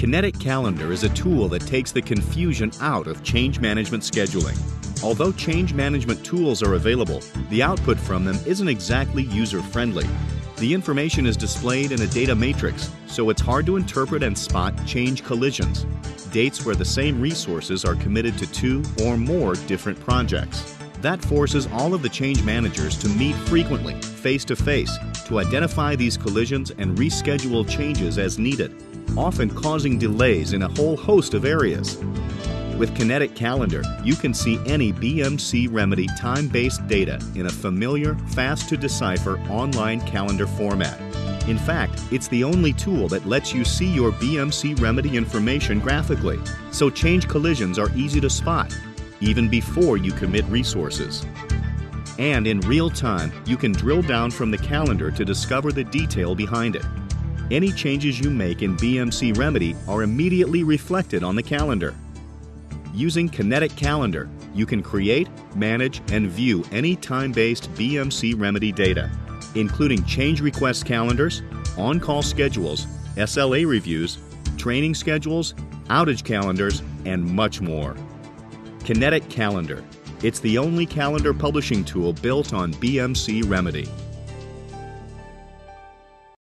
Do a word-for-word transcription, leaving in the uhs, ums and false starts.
Kinetic Calendar is a tool that takes the confusion out of change management scheduling. Although change management tools are available, the output from them isn't exactly user-friendly. The information is displayed in a data matrix, so it's hard to interpret and spot change collisions, dates where the same resources are committed to two or more different projects. That forces all of the change managers to meet frequently, face-to-face, to identify these collisions and reschedule changes as needed, often causing delays in a whole host of areas. With Kinetic Calendar, you can see any B M C Remedy time-based data in a familiar, fast-to-decipher online calendar format. In fact, it's the only tool that lets you see your B M C Remedy information graphically, so change collisions are easy to spot, even before you commit resources. And in real time, you can drill down from the calendar to discover the detail behind it. Any changes you make in B M C Remedy are immediately reflected on the calendar. Using Kinetic Calendar, you can create, manage, and view any time-based B M C Remedy data, including change request calendars, on-call schedules, S L A reviews, training schedules, outage calendars, and much more. Kinetic Calendar. It's the only calendar publishing tool built on B M C Remedy.